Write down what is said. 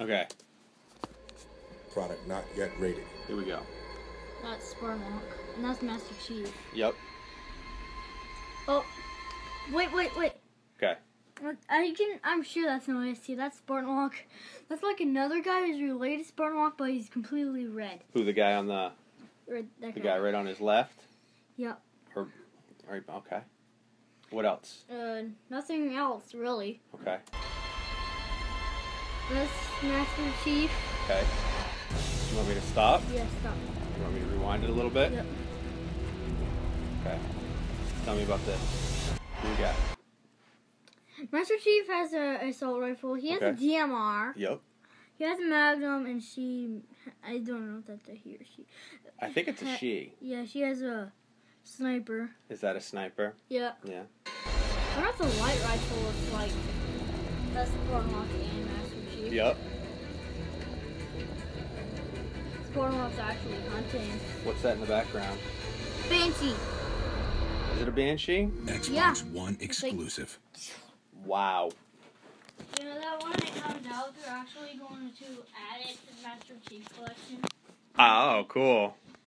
Okay. Product not yet rated. Here we go. That's Spartan Walk. And that's Master Chief. Yep. Oh. Wait, wait, wait. Okay. I'm sure that's no way to see. That's Spartan Walk. That's like another guy who's related to Spartan Walk, but he's completely red. Who, the guy on the... Red, the guy right on his left? Yep. Her, okay. What else? Nothing else, really. Okay. That's Master Chief. Okay. You want me to stop? Yeah, stop. You want me to rewind it a little bit? Yep. Okay. Tell me about this. Who we got? Master Chief has an assault rifle. He has a DMR. Yep. He has a Magnum, and she... I don't know if that's a he or she. I think it's a she. Yeah, she has a sniper. Is that a sniper? Yeah. Yeah. I wonder if the light rifle looks like... That's Spartan Walk and Master Chief. Yep. Spartan Walk's actually hunting. What's that in the background? Banshee. Is it a Banshee? Xbox One exclusive. Wow. You know that when it comes out, they're actually going to add it to the Master Chief Collection. Oh, cool.